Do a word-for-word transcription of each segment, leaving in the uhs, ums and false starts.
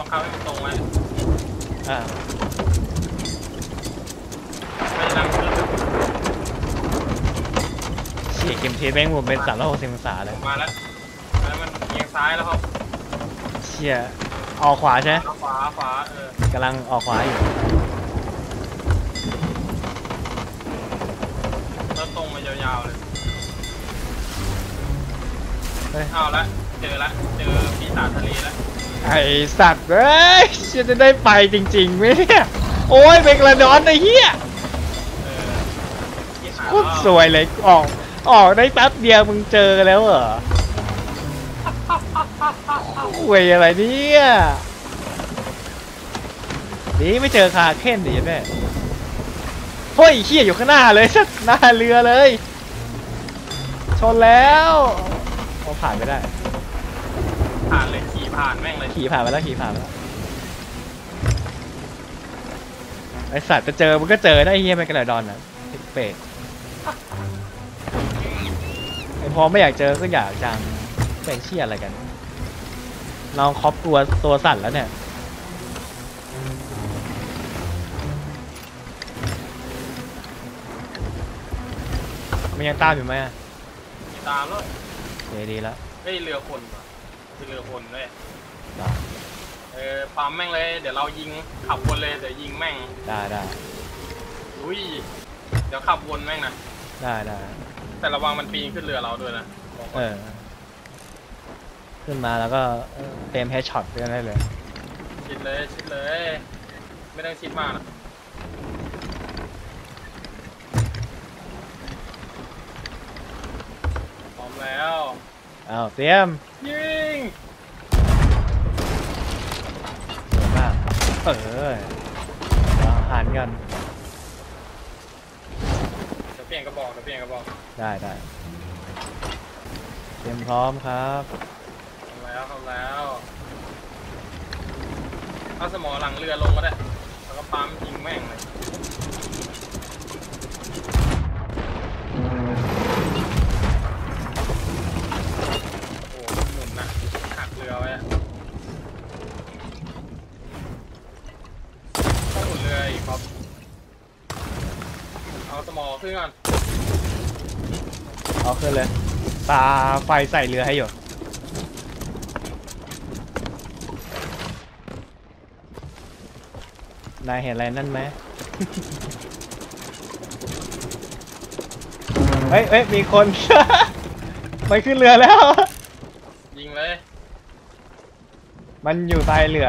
บังคับให้มันตรงไว้อ่าไม่นั่งเฉียดเข็มเทแบงผมเป็นสามร้อยหกสิบองศาเลยมาแล้วแล้วมันเอียงซ้ายแล้วครับเฉียดออกขวาใช่ไหมขวาขวาเออกำลังออกขวาอยู่แล้วตรงมายาวๆเลยเอาละเจอละเจอปีศาจทะเลละไอสัตว์เอ้ยจะได้ไปจริงๆไหมเนี่ยโอ้ยเบกระดอนไอ้เหี้ยโคตรสวยเลยออกออกได้แป๊บเดียวมึงเจอแล้วเหรอหวยอะไรเนี่ยนี่ไม่เจอคาเค้นดิแม่เฮ้ยเหี้ยอยู่ข้างหน้าเลยสัตว์หน้าเรือเลยชนแล้วเขาผ่านไม่ได้ผ่านเลยขี่ผ่านแม่งเลยขี่ผ่านไปแล้วขี่ผ่านแล้วไอสัตว์จะเจอมันก็เจอได้เฮียไปกระดอนน่ะเป๊ะไอพอไม่อยากเจอก็อยากจังเป็นเชี่ยอะไรกันเราครอบตัวตัวสั่นแล้วเนี่ยมันยังตามอยู่ไหมตามแล้วดีแล้วเฮ้ยเรือคนคือเรือคนเลยเออปั๊มแม่งเลยเดี๋ยวเรายิงขับวนเลยเดี๋ยวยิงแม่งได้ได้อุ้ยเดี๋ยวขับวนแม่งนะได้ได้แต่ระวังมันปีนขึ้นเรือเราด้วยนะเออขึ้นมาแล้วก็เต็มแฮชช็อตกันได้เลยชิดเลยชิดเลยไม่ต้องชิดมากนะแล้วอ้าวเตรียมยิงมาเออหันกันจะเปลี่ยนกระบอกจะเปลี่ยนกระบอกได้ได้เตรียมพร้อมครับทำแล้วทำแล้วเอาสมอหลังเรือลงมาได้แล้วก็ปั๊มยิงแม่งเลยขึ้นก่อนเอาขึ้นเลยตาไฟใส่เรือให้อยู่นายเห็นอะไรนั่นไหม เฮ้ยเฮ้ยมีคน ไปขึ้นเรือแล้ว ยิงเลยมันอยู่ใต้เรือ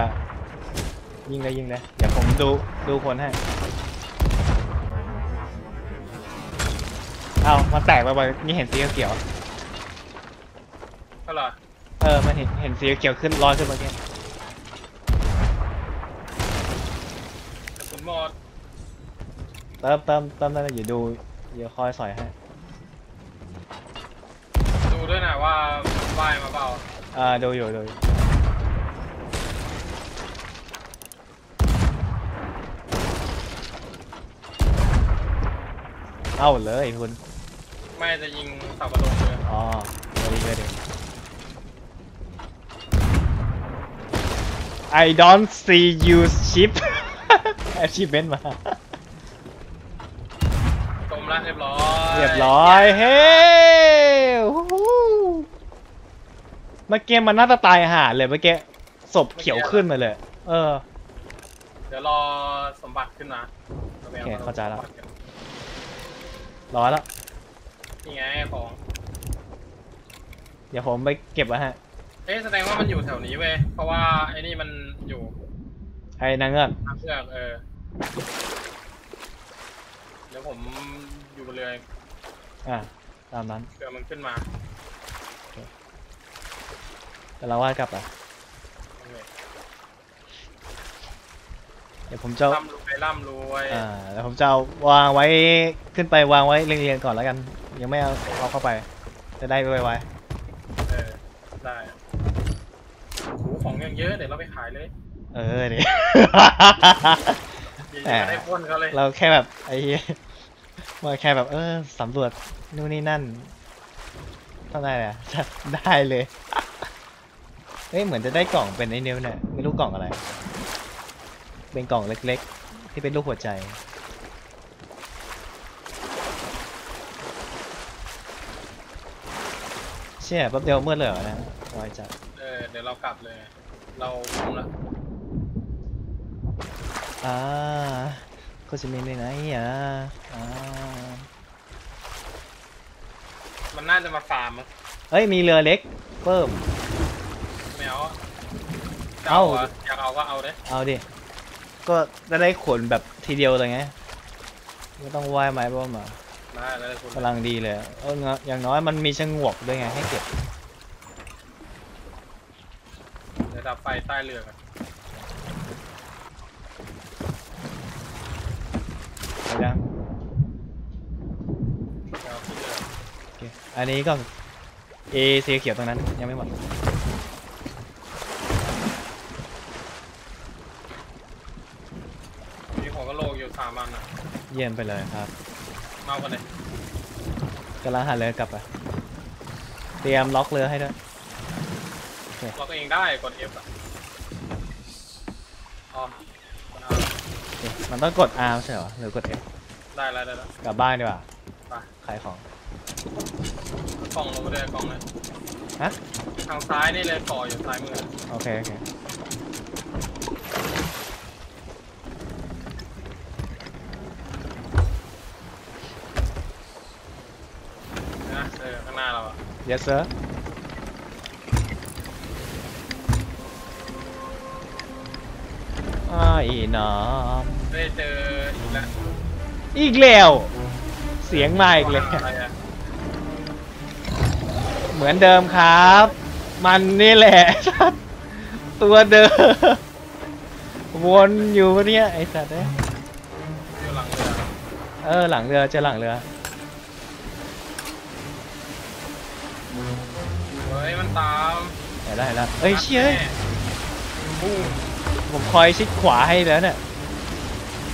ยิงเลยยิงเลยเดี๋ยวผมดูดูคนให้เอามาแตกไปบ่อยนี่เห็นสีเขียวก็หรอเออมันเห็นเห็นสีเขียวขึ้นลอยขึ้นมาแค่หมดเติมเติมเติมได้เลยอย่าดูอย่าคอยสอยให้ดูด้วยนะว่าว่ายมาเปล่าอ่าดูอยู่ดูเอาเลยคุณไม่จะยิงเสาประตูเลยอ๋อดีเลยดิ I don't see you ship แอชชิเมนต์มาจมละเรียบร้อยเรียบร้อยเฮ้เมื่อกี้มันน่าจะตายห่าเลยเมื่อกี้ศพเขียวขึ้นมาเลยเออเดี๋ยวรอสมบัติขึ้นนะโอเคเข้าใจแล้วร้อยแล้วนี่ไงของเดี๋ยวผมไปเก็บแล้วฮะเอ๊ะแสดงว่ามันอยู่แถวนี้เว้ยเพราะว่าไอ้นี่มันอยู่ไอ้นางเงือกนางเงือกเออเดี๋ยวผมอยู่บนเรืออ่ะตามนั้นเรือมันขึ้นมาแต่เราว่ากลับอ่ะเดี๋ยวผมจะร่ำรวยร่ำรวยอ่าแล้วผมจะวางไว้ขึ้นไปวางไว้เรียงๆก่อนแล้วกันยังไม่เอาเอาเข้าไปจะได้ไวๆเออได้ของยังเยอะเดี๋ยวเราไปขายเลยเออเนี่ยได้พ้นเขาเลยเราแค่แบบไอ้มาแค่แบบเออสำรวจนู่นนี่นั่นเท่าไหร่เนี่ยได้เลย เฮ้ยเหมือนจะได้กล่องเป็นไอ้นิ้วเนี่ยไม่รู้กล่องอะไรเป็นกล่องเล็กๆที่เป็นรูปหัวใจเชี่ยแป๊บเดียวเมื่อเหลือนะลอยจัดเออเดี๋ยวเรากลับเลยเราคุ้มละอ่าก็จะมีในไหนอ่ะอ่ามันน่าจะมาฟาร์มมั้งเฮ้ยมีเรือเล็กเพิ่มไม่เอาเอาอยากเอาก็เอาเลยเอาดิก็จะได้ขนแบบทีเดียวเลยไงไม่ต้องว่ายไม้บ้างมาพลังดีเลยเอออย่างน้อยมันมีชงวกด้วยไงให้เก็บเดี๋ยวดับไฟใต้เรือกันนะอันนี้ก็เอสีเขียวตรงนั้นยังไม่หมดมีของกระโหลกอยู่สามอันอ่ะเยี่ยมไปเลยครับเมากันเลยกำลังหาเรือกลับอ่ะเตรียมล็อกเรือให้ด้วยล็อกเองได้กด F อ่ะอ๋อมันต้องกด อาร์ ใช่เหรอหรือกด เอฟ ได้แล้วได้แล้วกลับบ้านดีกว่าขายของกล่องลงมาด้วยกล่องเลยฮะทางซ้ายนี่เลยต่ออยู่ซ้ายมือโอเคโอเคนะเจอข้างหน้าเราอ่ะ yes sirอีน้องได้เจออีกแล้วอีกแล้วเสียงมาอีกเลยเหมือนเดิมครับมันนี่แหละตัวเดิมวนอยู่เนี่ยไอ้สัตว์เนี่ยอยู่หลังเรือเออหลังเรือเจอหลังเรือเฮ้ยมันตามได้แล้วเฮ้ยเชี่ยผมคอยชิดขวาให้แล้วเนี่ย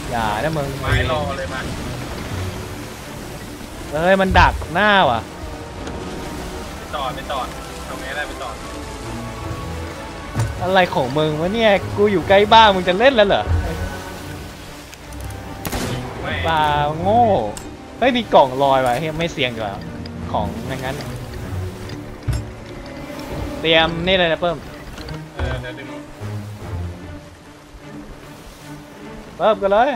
อย่านะมึงไม่รอเลยมันเอ้ยมันดักหน้าว่ะไปจอดไปจอดทำไงได้ไปจอดอะไรของมึงวะเนี่ยกูอยู่ใกล้บ้านมึงจะเล่นแล้วเหรอปลาโง่เฮ้ยมีกล่องลอยว่ะเฮ้ยไม่เสี่ยงอยู่แล้วของอย่างนั้นเตรียมนี่เลยนะเพิ่มเริ่มกันเลย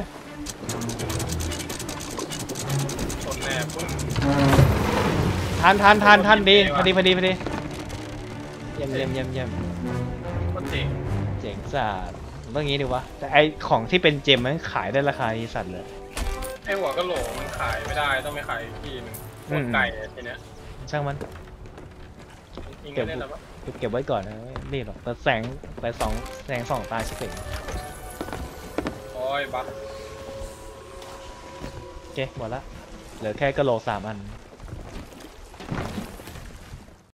ชนแน่ปึ้งทานทานทานทานดีพอดีพอดีพอดีเยี่ยมเยี่ยมเยี่ยมเยี่ยมเจ๋งเจ๋งสัตว์เมื่อกี้ดูวะแต่ไอของที่เป็นเจมมันขายได้ราคาดีสัตว์เลยไอหัวกะโหลกมันขายไม่ได้ต้องไปขายที่นึงหัวไก่ทีเนี้ยช่างมันเก็บเก็บไว้ก่อนนะไม่หรอกแต่แสงแต่สองแสงสองตาชิบเป๋งโอเคหมดละเหลือแค่กะโหลกสามอัน